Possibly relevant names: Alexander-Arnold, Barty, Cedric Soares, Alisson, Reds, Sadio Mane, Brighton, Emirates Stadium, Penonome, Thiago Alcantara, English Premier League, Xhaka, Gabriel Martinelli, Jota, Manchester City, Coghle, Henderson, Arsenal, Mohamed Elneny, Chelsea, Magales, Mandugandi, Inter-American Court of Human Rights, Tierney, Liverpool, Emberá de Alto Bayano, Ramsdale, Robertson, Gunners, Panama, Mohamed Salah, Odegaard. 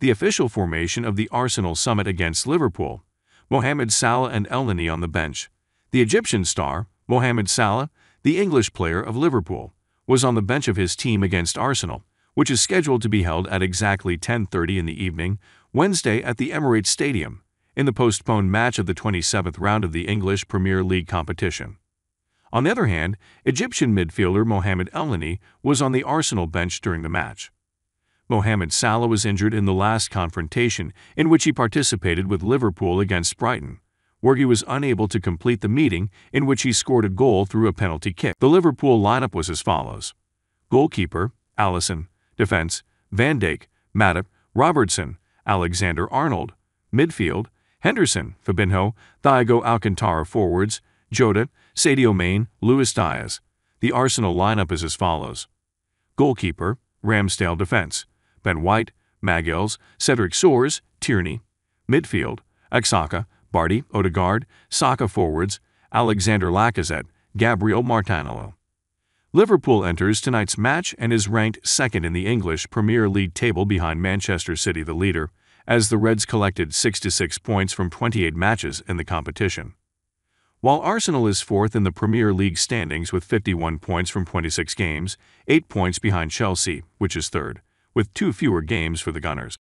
the official formation of the Arsenal summit against Liverpool, Mohamed Salah and Elneny on the bench. The Egyptian star, Mohamed Salah, the English player of Liverpool, was on the bench of his team against Arsenal, which is scheduled to be held at exactly 10:30 in the evening, Wednesday at the Emirates Stadium, in the postponed match of the 27th round of the English Premier League competition. On the other hand, Egyptian midfielder Mohamed Elneny was on the Arsenal bench during the match. Mohamed Salah was injured in the last confrontation in which he participated with Liverpool against Brighton, where he was unable to complete the meeting in which he scored a goal through a penalty kick. The Liverpool lineup was as follows: goalkeeper, Alisson; defense, Van Dijk, Matip, Robertson, Alexander-Arnold; midfield, Henderson, Fabinho, Thiago Alcantara; forwards, Jota, Sadio Mane, Luis Diaz. The Arsenal lineup is as follows: goalkeeper, Ramsdale; defense, Ben White, Magales, Cedric Soares, Tierney; midfield, Xhaka, Barty, Odegaard, Saka; forwards, Alexander Lacazette, Gabriel Martinelli. Liverpool enters tonight's match and is ranked second in the English Premier League table behind Manchester City, the leader, as the Reds collected 66 points from 28 matches in the competition, while Arsenal is fourth in the Premier League standings with 51 points from 26 games, 8 points behind Chelsea, which is third, with 2 fewer games for the Gunners.